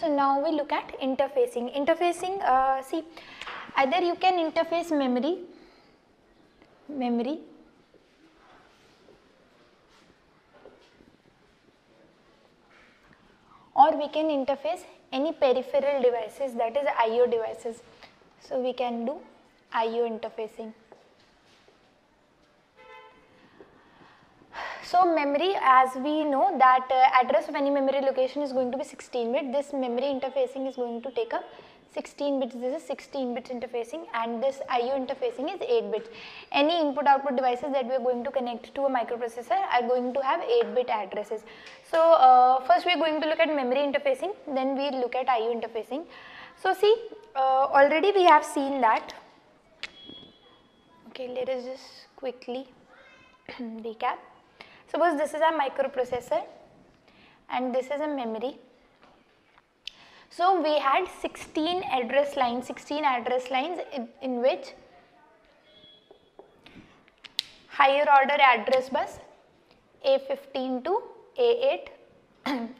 So now we look at interfacing. Interfacing, see, either you can interface memory, or we can interface any peripheral devices, that is IO devices. So we can do IO interfacing. So memory, as we know that address of any memory location is going to be 16-bit. This memory interfacing is going to take up 16 bits. This is 16-bit interfacing, and this IO interfacing is 8 bits. Any input-output devices that we are going to connect to a microprocessor are going to have 8-bit addresses. So first we are going to look at memory interfacing, then we look at IO interfacing. So see, already we have seen that. Okay, let us just quickly recap. Suppose this is a microprocessor and this is a memory. So we had 16 address lines in which higher order address bus A15 to A8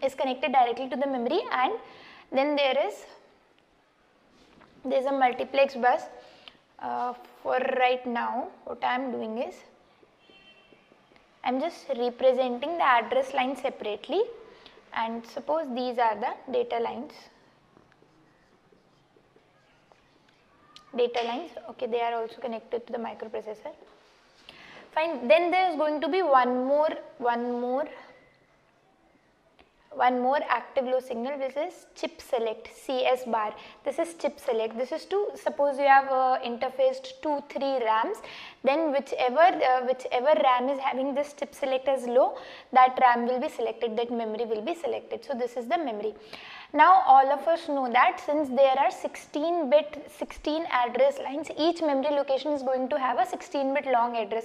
is connected directly to the memory, and then there is a multiplex bus. For right now what I am doing is I am just representing the address line separately, and suppose these are the data lines, okay, they are also connected to the microprocessor. Fine, then there is going to be one more active low signal, which is chip select, CS bar. This is chip select. This is to, suppose you have interfaced 2-3 RAMs, then whichever RAM is having this chip select as low, that RAM will be selected, that memory will be selected. So this is the memory. Now all of us know that since there are 16 address lines, each memory location is going to have a 16-bit long address.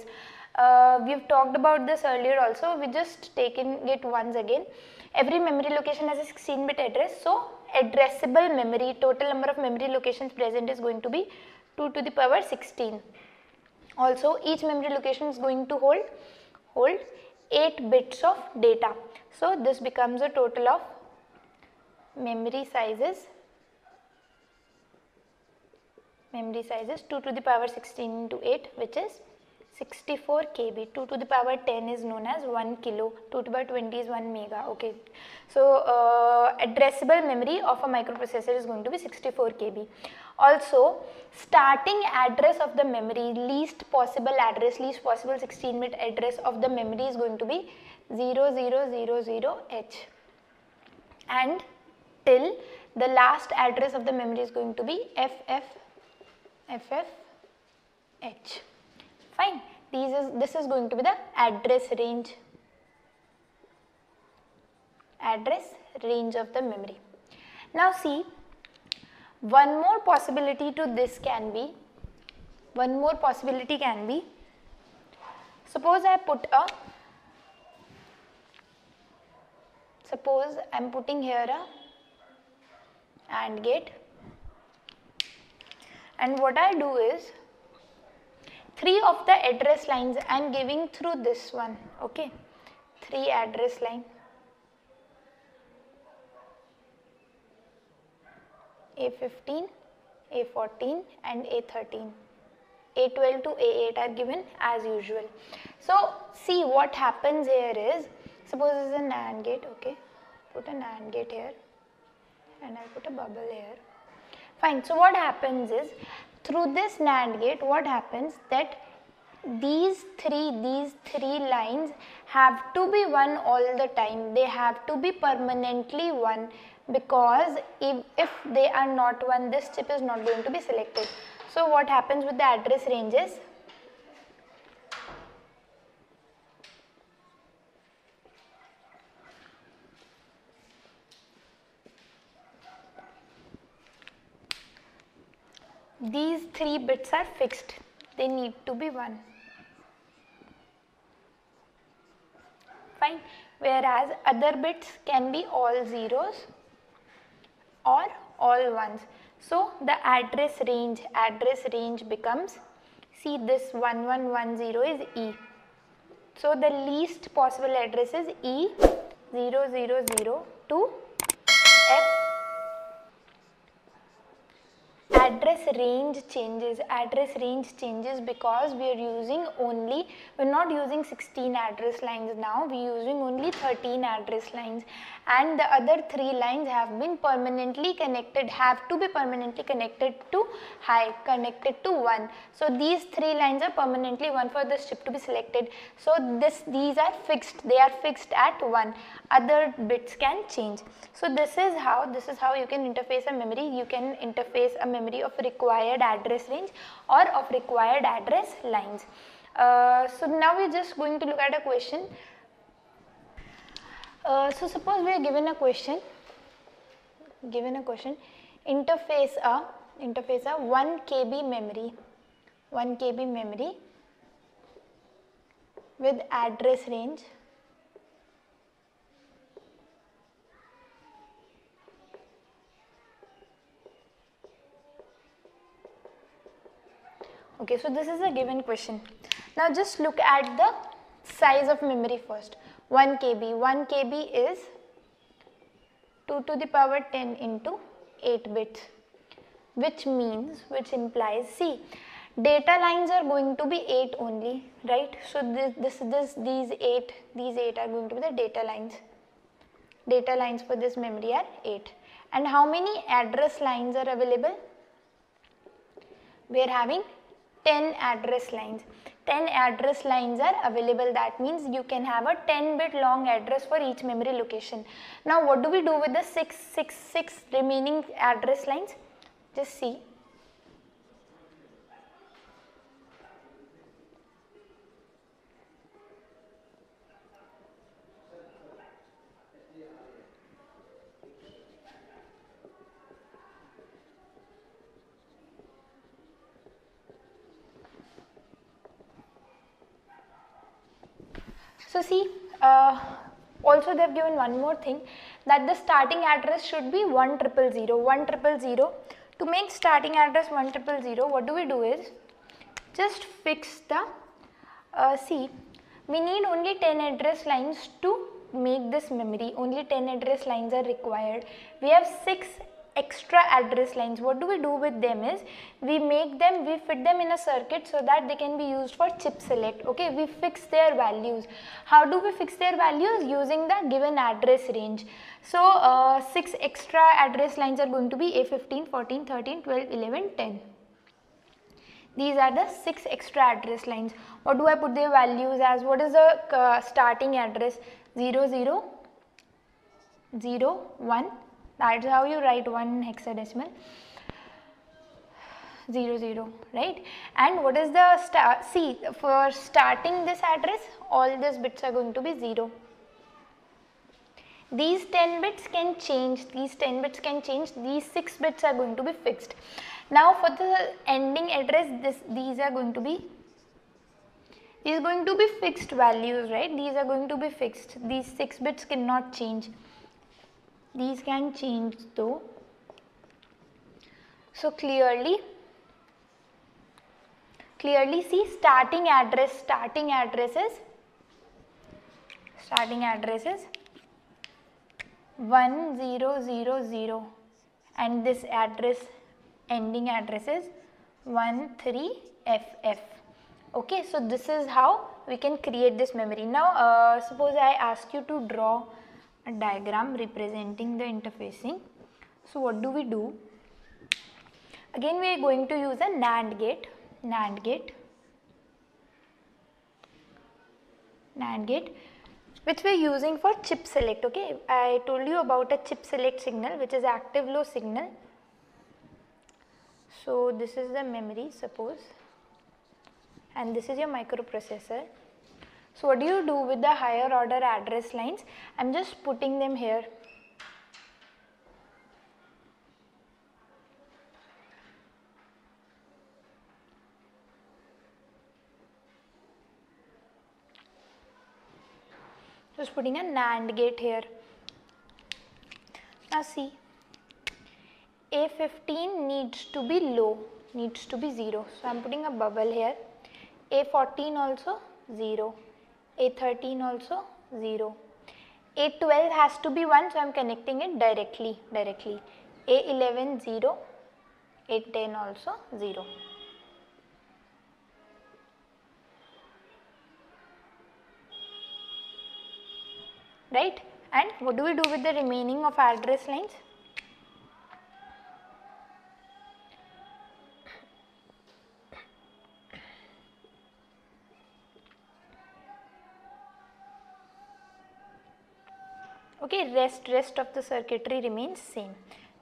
We have talked about this earlier also, we just taken it once again. Every memory location has a 16-bit address, so addressable memory, total number of memory locations present is going to be 2 to the power 16. Also each memory location is going to hold 8 bits of data. So this becomes a total of memory sizes 2 to the power 16 into 8, which is 64 KB, 2 to the power 10 is known as 1 kilo, 2 to the power 20 is 1 mega, okay. So addressable memory of a microprocessor is going to be 64 KB. Also starting address of the memory, least possible address, least possible 16-bit address of the memory is going to be 0000H, and till the last address of the memory is going to be FFFFH. Fine, this is going to be the address range of the memory. Now see, one more possibility can be, suppose I am putting here a AND gate, and what I do is 3 of the address lines I am giving through this one, okay, 3 address line A15, A14 and A13, A12 to A8 are given as usual. So see what happens here is, suppose this is an AND gate, okay, put an AND gate here and I will put a bubble here. Fine, so what happens is, through this NAND gate what happens that these three lines have to be one all the time, they have to be permanently one, because if they are not one, this chip is not going to be selected. So what happens with the address ranges? These 3 bits are fixed, they need to be 1. Fine, whereas other bits can be all zeros or all ones. So the address range becomes, see, this 1110 is E. So the least possible address is E000 to address range changes because we are using only, we are not using 16 address lines now, we are using only 13 address lines, and the other 3 lines have been permanently connected, have to be permanently connected to high, connected to 1. So these 3 lines are permanently 1 for the strip to be selected. So these are fixed, they are fixed at 1, other bits can change. So this is how you can interface a memory. You can interface a memory of required address range or of required address lines. So now we are just going to look at a question. So suppose we are given a question, interface a 1 KB memory, 1 KB memory with address range 1. Okay, so this is a given question. Now just look at the size of memory first. 1 KB is 2^10 into 8 bits, which implies, see, data lines are going to be 8 only, right? So these 8 are going to be the data lines. Data lines for this memory are 8. And how many address lines are available? We are having 10 address lines. 10 address lines are available. That means you can have a 10-bit long address for each memory location. Now what do we do with the 6 remaining address lines? Just see. So see, also they have given one more thing, that the starting address should be 1000. To make starting address 1000, what do we do is just fix the, see, we need only 10 address lines to make this memory, only 10 address lines are required. We have 6 extra address lines. What do we do with them is we fit them in a circuit so that they can be used for chip select. Okay, we fix their values. How do we fix their values? Using the given address range. So 6 extra address lines are going to be A15, 14, 13, 12, 11, 10. These are the 6 extra address lines. What do I put their values as? What is the starting address? 00, 01. That is how you write 1 hexadecimal, 00, right? And what is the see, for starting this address, all these bits are going to be 0. These 10 bits can change, these 6 bits are going to be fixed. Now for the ending address, these are going to be fixed values, right? These are going to be fixed. These 6 bits cannot change. These can change though. So clearly see, starting address is 1000, and this address, ending address is 13FF. Okay, so this is how we can create this memory. Now suppose I ask you to draw a diagram representing the interfacing. So what do we do? Again we are going to use a NAND gate which we are using for chip select. Okay, I told you about a chip select signal, which is active low signal. So this is the memory, suppose, and this is your microprocessor. So what do you do with the higher order address lines? I am just putting them here. Just putting a NAND gate here. Now see, A15 needs to be low, needs to be 0. So I am putting a bubble here. A14 also 0. A13 also 0. A12 has to be 1, so I am connecting it directly. A11 0, 8, 10 also 0. Right? And what do we do with the remaining of address lines? Okay, rest of the circuitry remains same.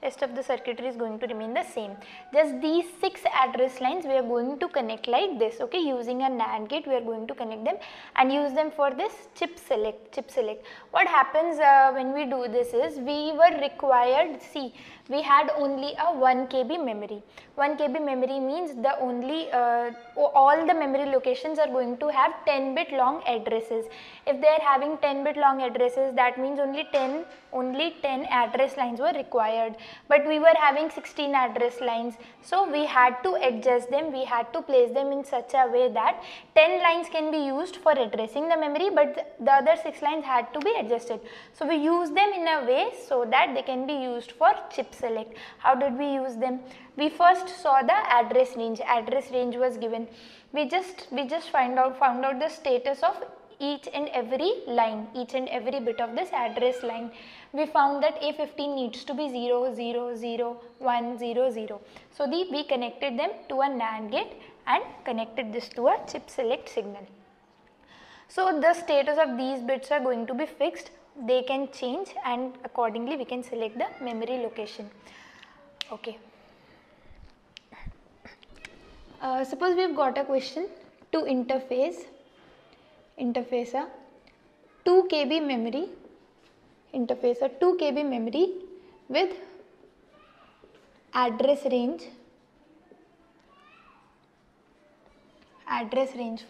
Rest of the circuitry is going to remain the same. Just these 6 address lines we are going to connect like this, okay, using a NAND gate we are going to connect them and use them for this chip select. What happens when we do this is we were required, see, we had only a 1 KB memory. 1 KB memory means the only all the memory locations are going to have 10-bit long addresses. If they are having 10-bit long addresses, that means only 10 address lines were required. But we were having 16 address lines, so we had to adjust them, we had to place them in such a way that 10 lines can be used for addressing the memory, but the other 6 lines had to be adjusted. So we used them in a way so that they can be used for chip select. How did we use them? We first saw the address range. Address range was given. We just found out the status of each and every line, each and every bit of this address line. We found that A15 needs to be 0, 0, 0, 1, 0, 0. So we connected them to a NAND gate and connected this to a chip select signal. So the status of these bits are going to be fixed, they can change, and accordingly we can select the memory location. Okay. Suppose we have got a question to interface. Interfacer 2 KB memory, interfacer 2 KB memory with address range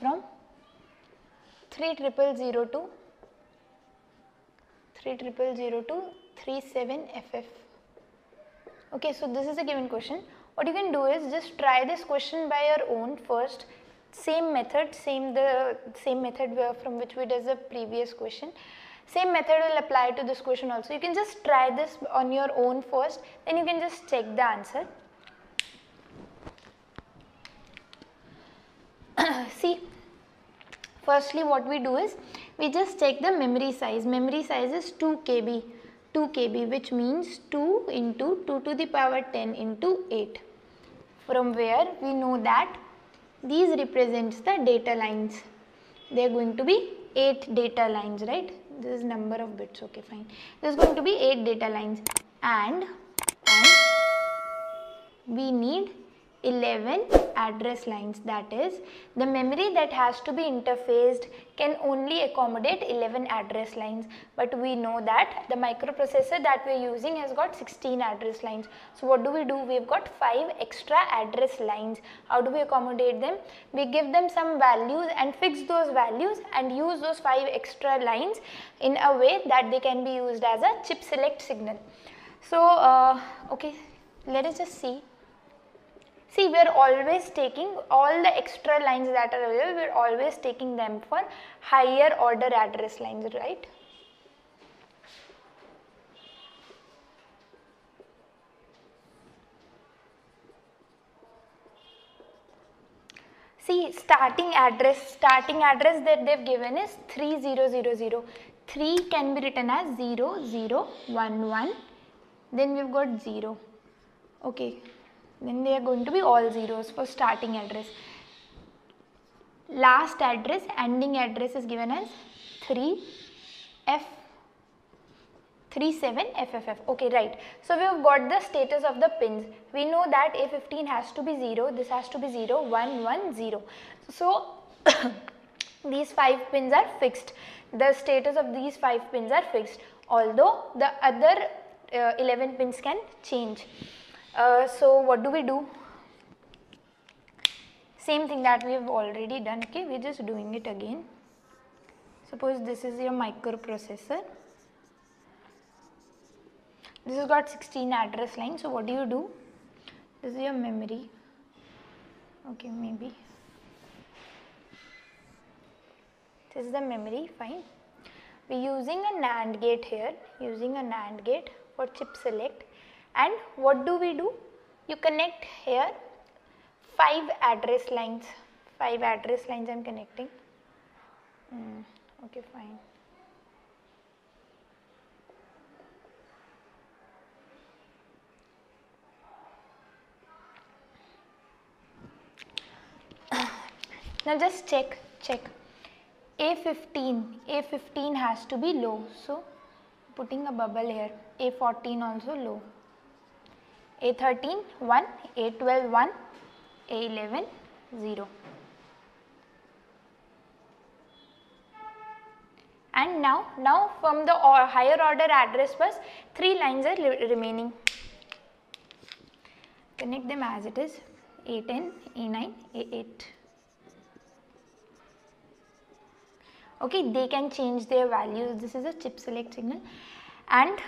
from 3000 to 37FF. Okay, so this is a given question. What you can do is just try this question by your own first. Same method from which we did the previous question. Same method will apply to this question also. You can just try this on your own first, then you can just check the answer. See, firstly what we do is we just check the memory size. Memory size is 2 KB, which means 2 into 2 to the power 10 into 8. From where we know that these represents the data lines. They are going to be 8 data lines, right? This is number of bits, okay, fine. This is going to be 8 data lines and we need 11 address lines. That is, the memory that has to be interfaced can only accommodate 11 address lines, but we know that the microprocessor that we are using has got 16 address lines. So what do? We have got 5 extra address lines. How do we accommodate them? We give them some values and fix those values and use those 5 extra lines in a way that they can be used as a chip select signal. So okay, let us just see. See, we are always taking all the extra lines that are available, we are always taking them for higher order address lines, right? See, starting address that they have given is 3000. 3 can be written as 0011, then we have got 0, okay. Then they are going to be all zeros for starting address. Last address, ending address is given as 37FFF. Okay, right. So we have got the status of the pins. We know that A15 has to be 0, this has to be 0, 1, 1, 0. So these 5 pins are fixed. The status of these 5 pins are fixed, although the other 11 pins can change. So what do we do? Same thing that we have already done, okay, we are just doing it again. Suppose this is your microprocessor. This has got 16 address lines, so what do you do? This is your memory, okay, maybe. This is the memory, fine. We are using a NAND gate here, using a NAND gate for chip select. And what do we do? you connect here 5 address lines, 5 address lines I am connecting. Okay, fine. Now just check A15 has to be low, so putting a bubble here. A14 also low, A13 1, A12 1, A11 0. And now from the higher order address bus 3 lines are remaining. Connect them as it is, A10, A9, A8. Okay, they can change their values. This is a chip select signal, and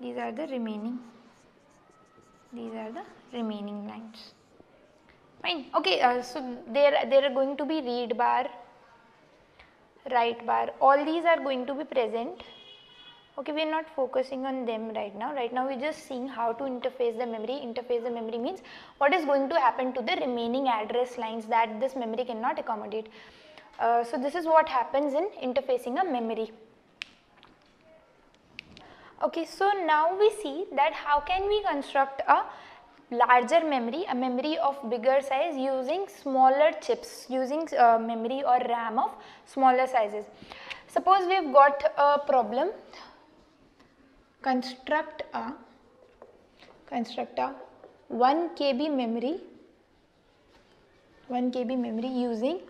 these are the remaining lines. Fine. Okay, so there are going to be read bar, write bar, all these are going to be present. Okay, we are not focusing on them right now. Right now we are just seeing how to interface the memory. Interface the memory means what is going to happen to the remaining address lines that this memory cannot accommodate. So this is what happens in interfacing a memory. Okay, so now we see that how can we construct a larger memory, a memory of bigger size using smaller chips, using memory or RAM of smaller sizes. Suppose we have got a problem. Construct a 1 KB memory using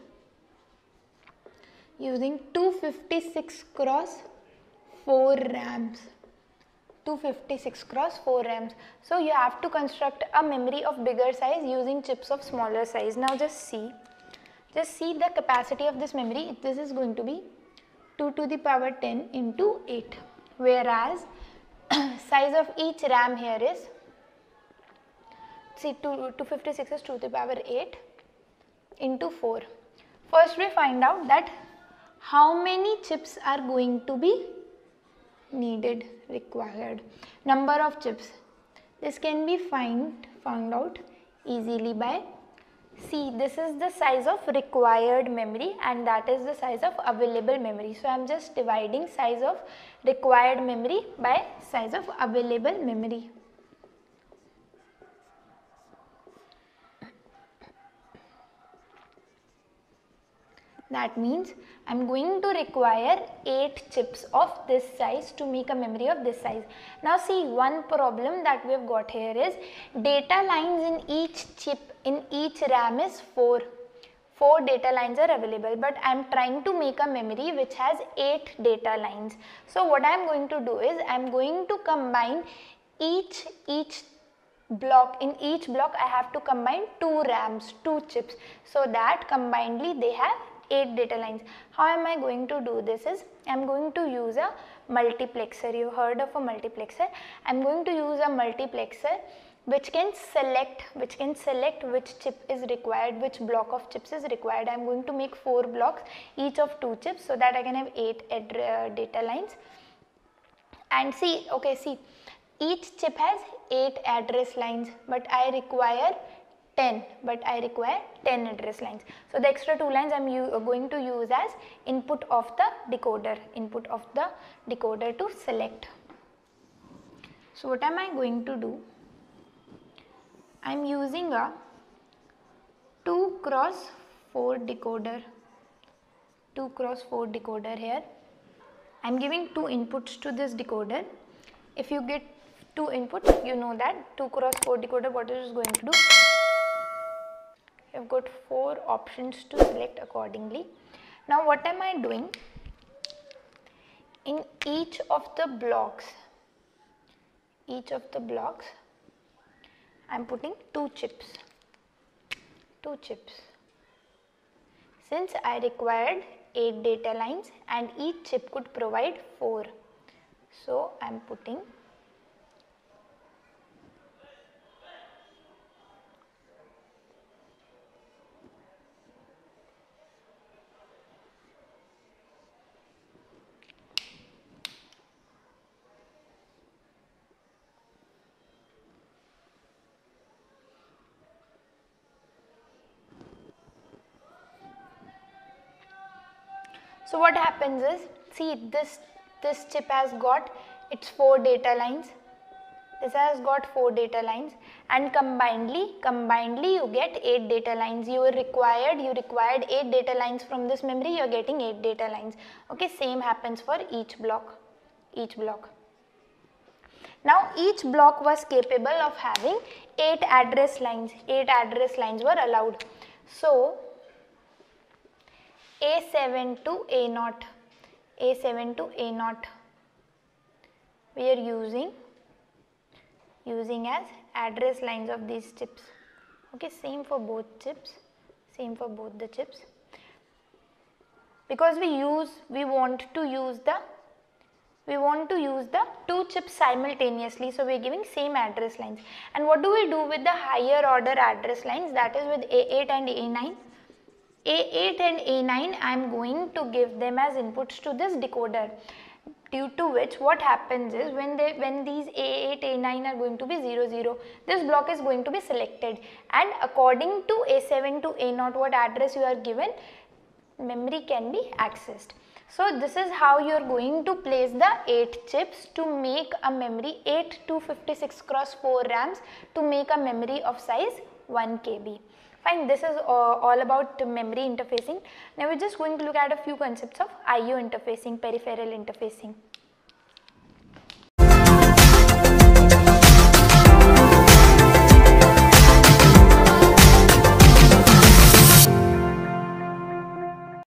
256 cross 4 RAMs. So you have to construct a memory of bigger size using chips of smaller size. Now just see the capacity of this memory. This is going to be 2 to the power 10 into 8, whereas size of each RAM here is, see, 256 is 2 to the power 8 into 4. First we find out that how many chips are going to be needed, required, number of chips. This can be found out easily by, see, this is the size of required memory and that is the size of available memory. So I am just dividing size of required memory by size of available memory. That means I am going to require 8 chips of this size to make a memory of this size. Now see, one problem that we have got here is data lines in each chip, in each RAM is 4. 4 data lines are available, but I am trying to make a memory which has 8 data lines. So what I am going to do is I am going to combine each block, in each block I have to combine 2 RAMs, 2 chips, so that combinedly they have 8 data lines. How am I going to do this is, I am going to use a multiplexer. You heard of a multiplexer. I am going to use a multiplexer which can select which chip is required, which block of chips is required. I am going to make 4 blocks, each of 2 chips, so that I can have 8 data lines. And see, okay, see, each chip has 8 address lines, but I require 10 address lines. So the extra 2 lines I am going to use as input of the decoder to select. So what am I going to do? I am using a 2 cross 4 decoder here. I am giving 2 inputs to this decoder. If you get 2 inputs, you know that 2 cross 4 decoder what it is going to do. I have got 4 options to select accordingly. Now what am I doing? In each of the blocks I am putting 2 chips. Since I required 8 data lines and each chip could provide 4. So I am putting So what happens is, see this chip has got its 4 data lines. This has got 4 data lines, and combinedly you get 8 data lines. You required 8 data lines from this memory. You are getting 8 data lines. Okay, same happens for each block. Now each block was capable of having 8 address lines. 8 address lines were allowed. So A7 to A0, A7 to A0, we are using as address lines of these chips. Okay, same for both chips, because we want to use the two chips simultaneously, so we are giving same address lines. And what do we do with the higher order address lines, that is with A8 and A9? A8 and A9 I am going to give them as inputs to this decoder, due to which what happens is when these A8, A9 are going to be 0, 0, this block is going to be selected, and according to A7 to A0 what address you are given, memory can be accessed. So this is how you are going to place the 8 chips to make a memory, 8 256x4 RAMs to make a memory of size 1 KB. Fine, this is all about memory interfacing. Now we are just going to look at a few concepts of IO interfacing, peripheral interfacing.